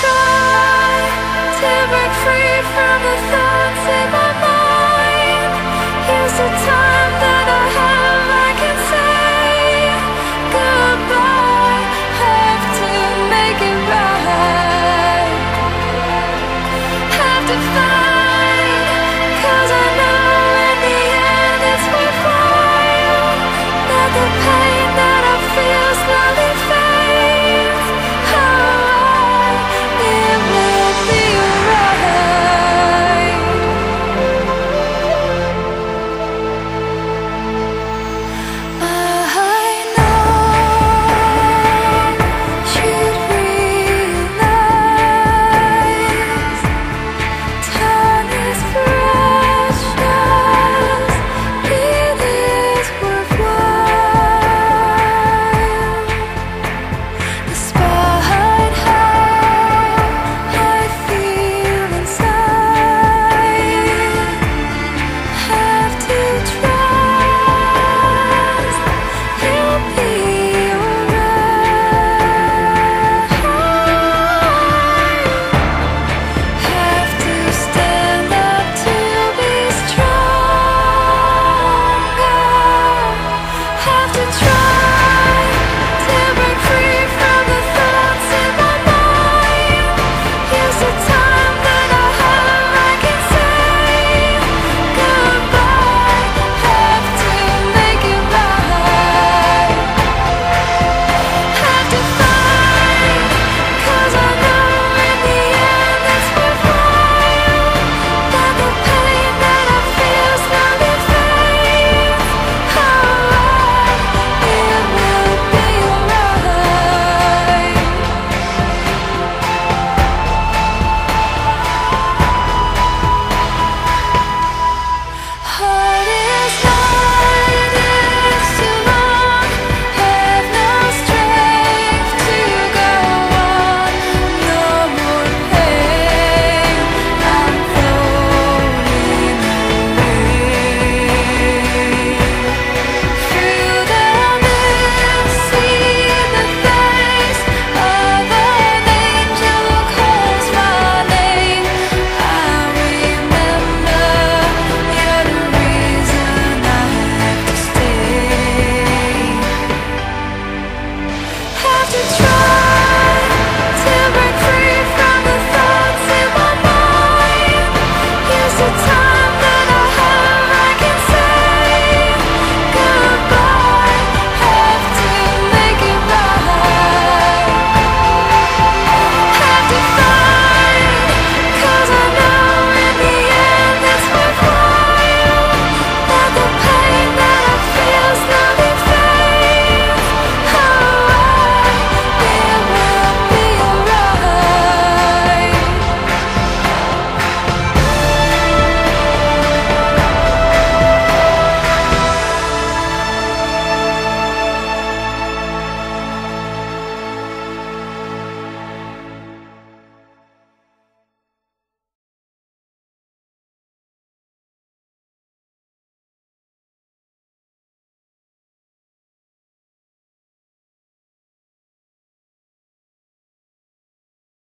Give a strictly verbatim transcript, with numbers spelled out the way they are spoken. Try to break free from the thought.